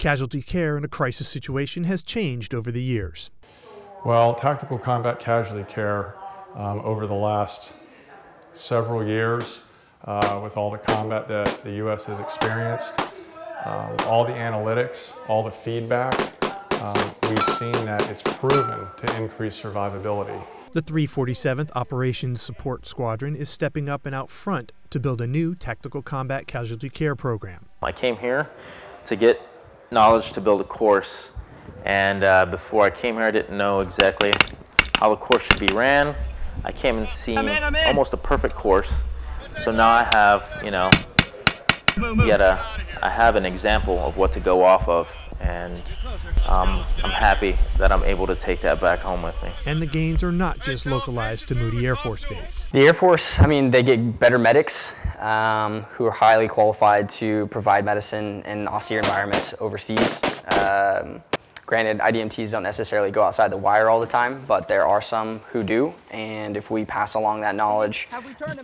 Casualty care in a crisis situation has changed over the years. Well, tactical combat casualty care over the last several years, with all the combat that the U.S. has experienced, all the analytics, all the feedback, we've seen that it's proven to increase survivability. The 347th Operations Support Squadron is stepping up and out front to build a new tactical combat casualty care program. I came here to get knowledge to build a course, and before I came here I didn't know exactly how the course should be ran. I came and seen almost a perfect course, so now I have, you know, I have an example of what to go off of, and I'm happy that I'm able to take that back home with me. And the gains are not just localized to Moody Air Force Base. The Air Force, I mean, they get better medics who are highly qualified to provide medicine in austere environments overseas. Granted, IDMTs don't necessarily go outside the wire all the time, but there are some who do, and if we pass along that knowledge,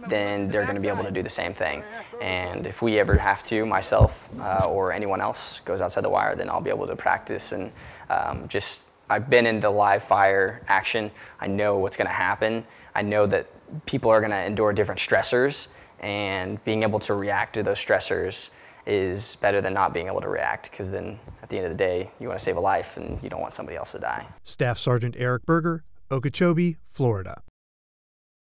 then they're going to be able to do the same thing. And if we ever have to, myself or anyone else goes outside the wire, then I'll be able to practice. And I've been in the live fire action. I know what's going to happen. I know that people are going to endure different stressors, and being able to react to those stressors is better than not being able to react, because then at the end of the day, you want to save a life and you don't want somebody else to die. Staff Sergeant Eric Berger, Okeechobee, Florida.